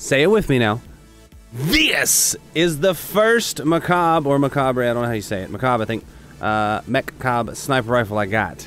Say it with me now. This is the first Macabre, or Macabre, I don't know how you say it. Macabre, I think. Mechabre sniper rifle I got.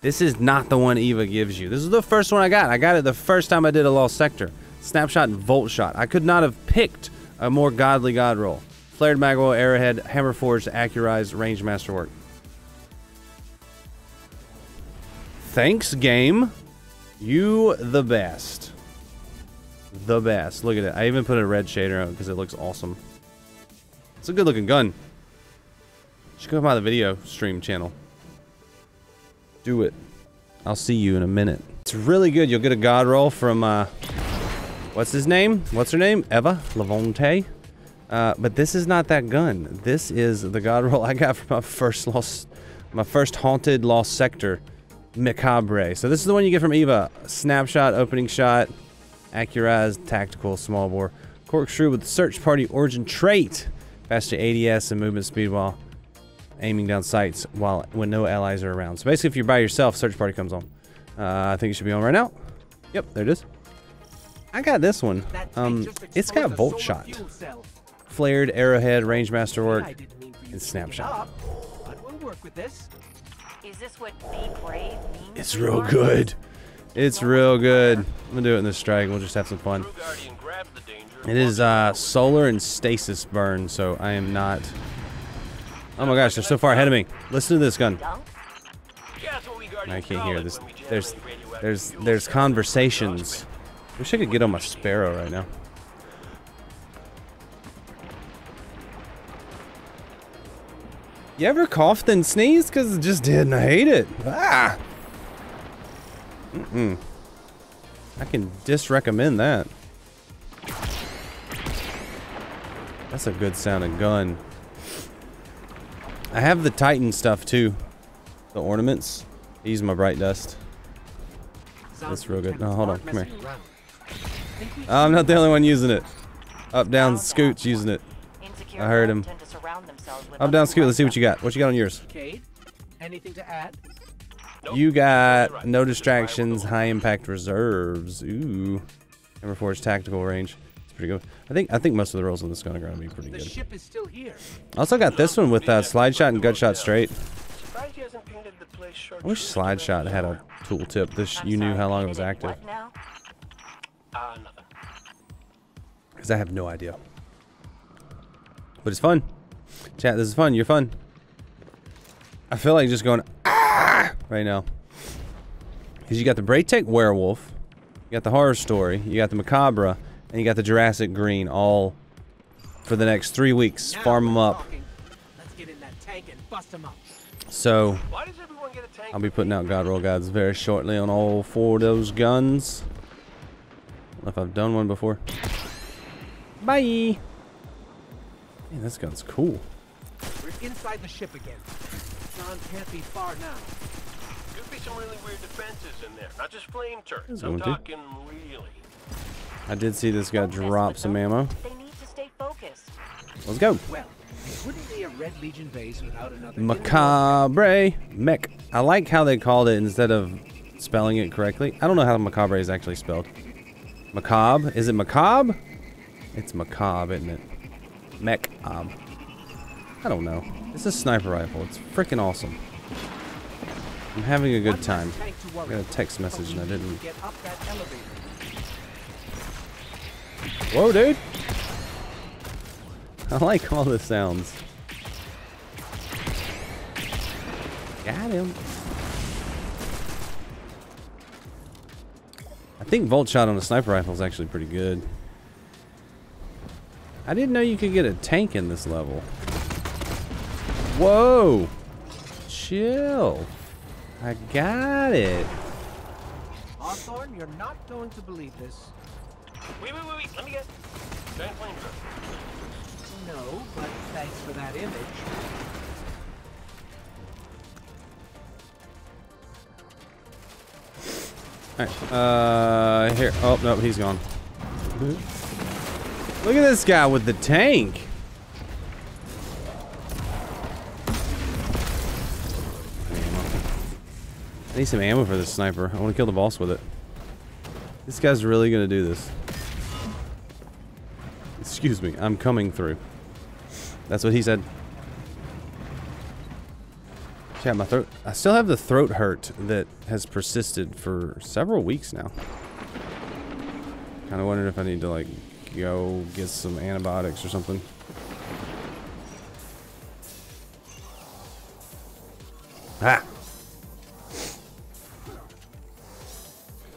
This is not the one Eva gives you. This is the first one I got. I got it the first time I did a Lost Sector. Snapshot and Voltshot. I could not have picked a more godly god roll. Flared Magwell, Arrowhead, Hammerforged, Accurized, Range Masterwork. Thanks, game. You the best. The best. Look at it. I even put a red shader on because it looks awesome. It's a good looking gun. Should come by the video stream channel. Do it. I'll see you in a minute. It's really good. You'll get a god roll from, what's his name? What's her name? Eva Levante. But this is not that gun. This is the god roll I got from my first haunted Lost Sector, Mechabre. So this is the one you get from Eva. Snapshot, opening shot, accurized, tactical, small bore, corkscrew with search party origin trait, faster ADS and movement speed while aiming down sights when no allies are around. So basically, if you're by yourself, search party comes on. I think it should be on right now. Yep, there it is. I got this one. It's got Voltshot, Flared, Arrowhead, Range Masterwork, and Snapshot. Is this what Be Brave means? It's real good. It's real good. I'm gonna do it in this strike. We'll just have some fun. It is solar and stasis burn, so I am not. Oh my gosh, they're so far ahead of me. Listen to this gun. I can't hear this. There's conversations. Wish I could get on my Sparrow right now. You ever coughed and sneezed? Because it just did, and I hate it. Ah! Mm-mm. I can disrecommend that. That's a good sounding gun. I have the Titan stuff too. The ornaments. I use my bright dust. That's real good. No, hold on. Come here. I'm not the only one using it. Up, down, scooch using it. I heard him. Up, down, scoot. Let's see what you got. What you got on yours? Anything to add? You got no distractions, high impact reserves. Ooh, Hammerforged tactical range. It's pretty good. I think most of the rolls on this gun are going to be pretty good. The ship is still here. Also got this one with slide shot and gut shot straight. I wish slide shot had a tooltip. This you knew how long it was active. Because I have no idea. But it's fun. Chat, this is fun. You're fun. I feel like just going ah right now. Because you got the BrayTech Werewolf, you got the Horror Story, you got the Macabre, and you got the Jurassic Green, all for the next 3 weeks. Farm them up. Let's get in that tank and bust them up. So, I'll be putting out God Roll Guides very shortly on all 4 of those guns. I don't know if I've done one before. Bye! Man, this gun's cool. We're inside the ship again. John can't be far now. Could be some really weird defenses in there. Not just flame turrets. I'm talking really. I did see this guy drop some ammo. They need to stay focused. Let's go. Well, it wouldn't be a Red Legion base without another Macabre mech. I like how they called it instead of spelling it correctly. I don't know how Macabre is actually spelled. Macabre? Is it macabre? It's macabre, isn't it? Mechabre. I don't know. It's a sniper rifle. It's freaking awesome. I'm having a good time. I got a text message and I didn't. Whoa, dude! I like all the sounds. Got him. I think Voltshot on the sniper rifle is actually pretty good. I didn't know you could get a tank in this level. Whoa! Chill. I got it. Hawthorne, you're not going to believe this. Wait. Let me guess. Giant flamethrower. No, but thanks for that image. Alright, here. Oh, no, he's gone. Look at this guy with the tank. I need some ammo for this sniper. I want to kill the boss with it. This guy's really gonna do this. Excuse me, I'm coming through. That's what he said. Yeah, my throat. I still have the throat hurt that has persisted for several weeks now. Kind of wondering if I need to, like, go get some antibiotics or something. Ah!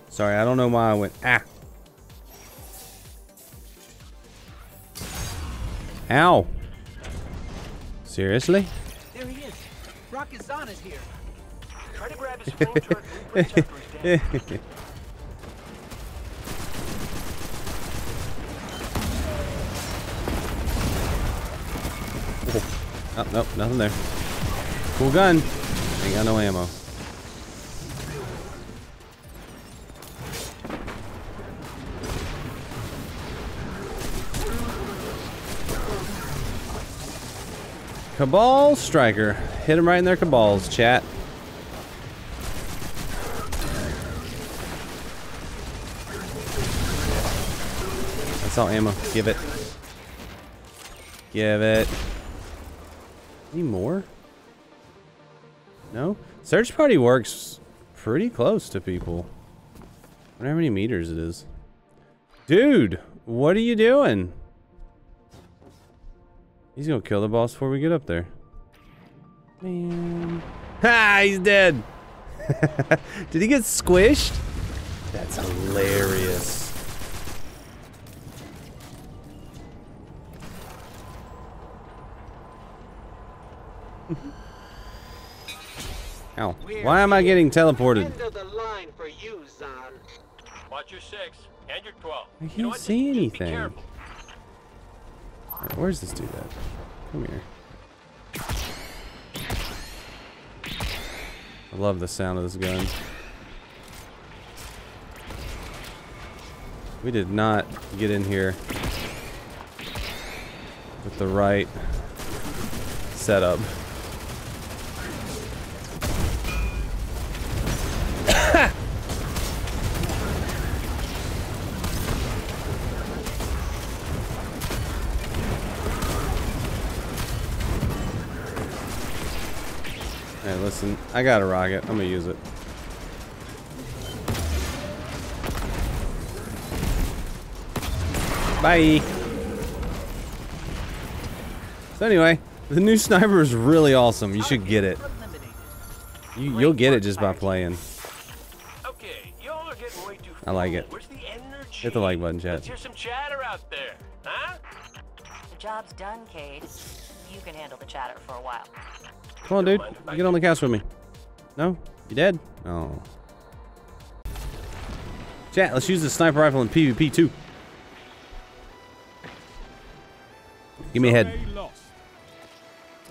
Sorry, I don't know why I went, ah! Ow! Seriously? There he is. Rockezona is here. Try to grab his phone charger and put checkers down. Oh, nope, nothing there. Cool gun. Ain't got no ammo. Cabal striker. Hit him right in their cabals, chat. That's all ammo. Give it. Give it. Any more? No? Search party works pretty close to people. I wonder how many meters it is. Dude, what are you doing? He's gonna kill the boss before we get up there. Man. Ha! He's dead! Did he get squished? That's hilarious. Ow. Why am I getting teleported? I can't see anything. Right, where's this dude at? Come here. I love the sound of this gun. We did not get in here with the right setup. Listen, I got a rocket. I'm gonna use it. Bye. So anyway, the new sniper is really awesome. You should get it. You'll get it just by playing. Okay, y'all are getting way too far. I like it. Where's the energy? Hit the like button, chat. Let's hear some chatter out there, huh? The job's done, Cade. You can handle the chatter for a while. Come on, dude. Get on the couch with me. No? You dead? Oh. Chat, let's use the sniper rifle in PvP too. Give me a head.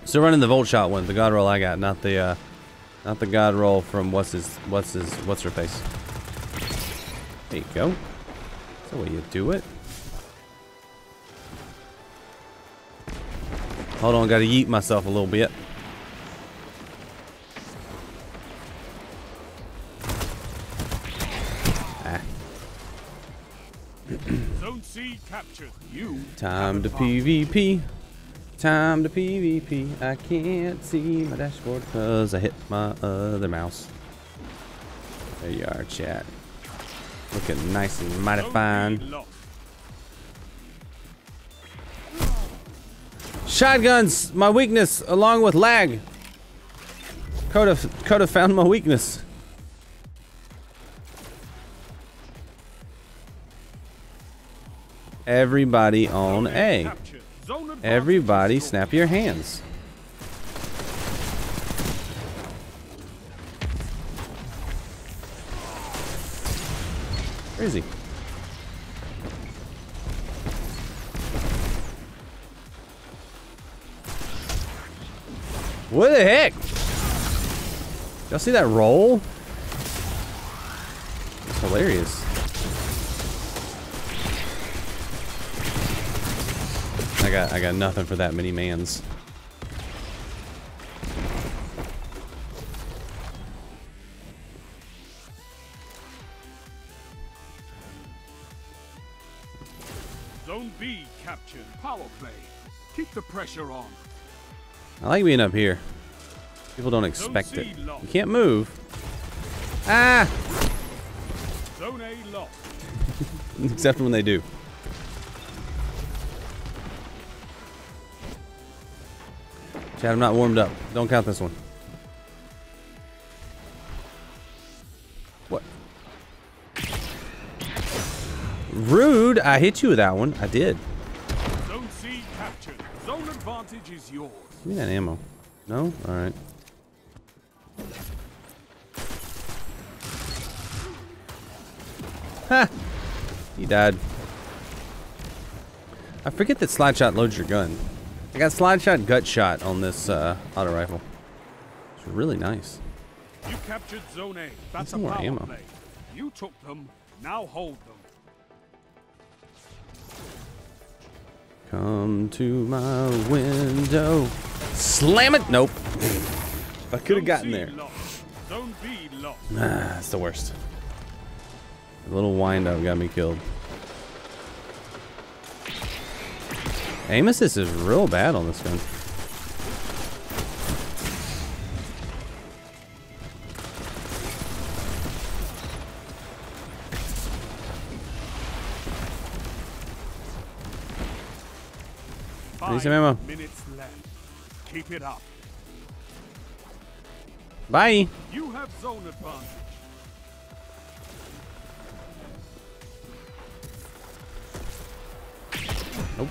Still running the Voltshot one, the god roll I got, not the not the god roll from what's her face. There you go. That's the way you do it. Hold on, gotta yeet myself a little bit. Time to PvP. Time to PvP. I can't see my dashboard because I hit my other mouse. There you are, chat. Looking nice and mighty fine. Shotguns, my weakness, along with lag. Coda found my weakness. Everybody on A. Everybody snap your hands. Where is he? What the heck? Y'all see that roll? It's hilarious. I got nothing for that many mans. Zone B captured. Power play. Keep the pressure on. I like being up here. People don't expect it. You can't move. Ah! Zone A locked. Except when they do. Chad, I'm not warmed up. Don't count this one. What? Rude! I hit you with that one. I did. Zone C captured. Zone advantage is yours. Give me that ammo. No? Alright. Ha! He died. I forget that slide shot loads your gun. I got slide shot, gut shot on this auto rifle. It's really nice. You captured Zone A. That's more ammo. Play. You took them. Now hold them. Come to my window. Slam it. Nope. I could have gotten there. Zone B lost. Ah, it's the worst. A little wind up got me killed. Aim assist is real bad on this gun. Need some ammo. Keep it up. Bye. You have zone advantage. Nope.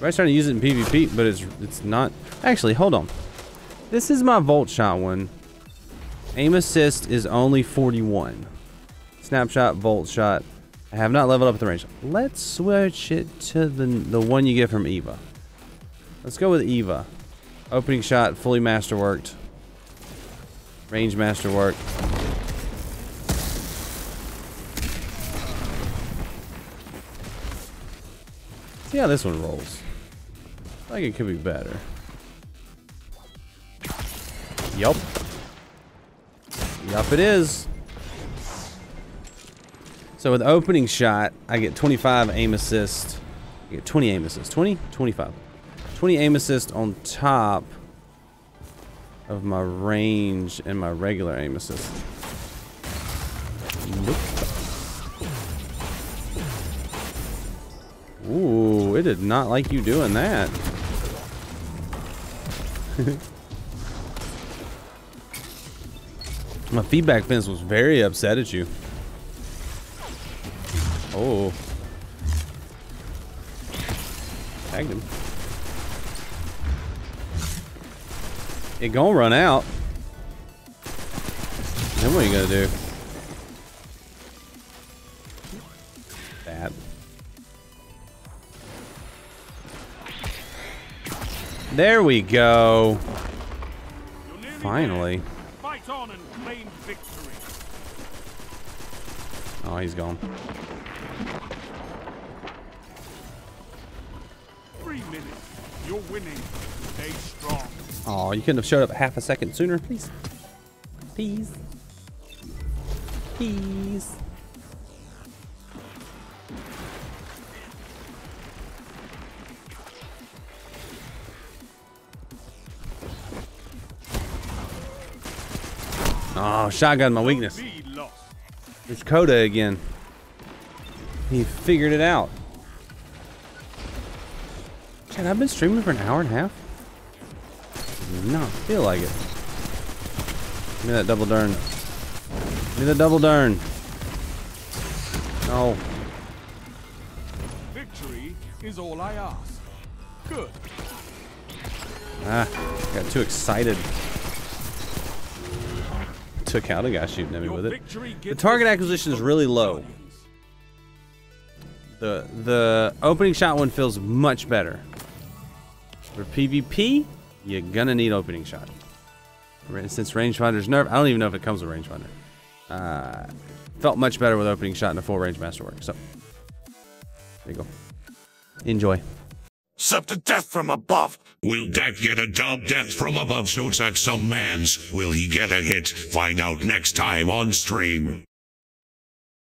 I'm trying to use it in PvP, but it's not. Actually, hold on. This is my Voltshot one. Aim assist is only 41. Snapshot, Voltshot. I have not leveled up the range. Let's switch it to the one you get from Eva. Let's go with Eva. Opening shot, fully masterworked. Range masterwork. See how this one rolls. I think it could be better. Yup. Yup it is. So with opening shot, I get 25 aim assist. I get 20 aim assist. 20? 25. 20 aim assist on top of my range and my regular aim assist. Nope. Ooh, it did not like you doing that. My feedback fence was very upset at you. Oh. Tagged him. It gonna run out. Then what are you gonna do? Bad. There we go. Finally. Fight on and claim victory. Oh, he's gone. 3 minutes. You're winning. Stay strong. Oh, you couldn't have showed up half a second sooner, please. Please. Please. Oh, shotgun, my weakness. It's Coda again. He figured it out. Chad, I've been streaming for an hour and a half. Does not feel like it. Give me that double darn. Give me the double darn. No. Victory is all I ask. Good. Ah, got too excited. Took out a guy shooting at me with it. The target acquisition is really low. The opening shot one feels much better. For PvP, you're gonna need opening shot. For instance, rangefinder's nerf. I don't even know if it comes with rangefinder. Felt much better with opening shot and a full range masterwork. So there you go. Enjoy. Sup to death from above. Will Dak get a dub? Death from above shoots at some mans. Will he get a hit? Find out next time on stream.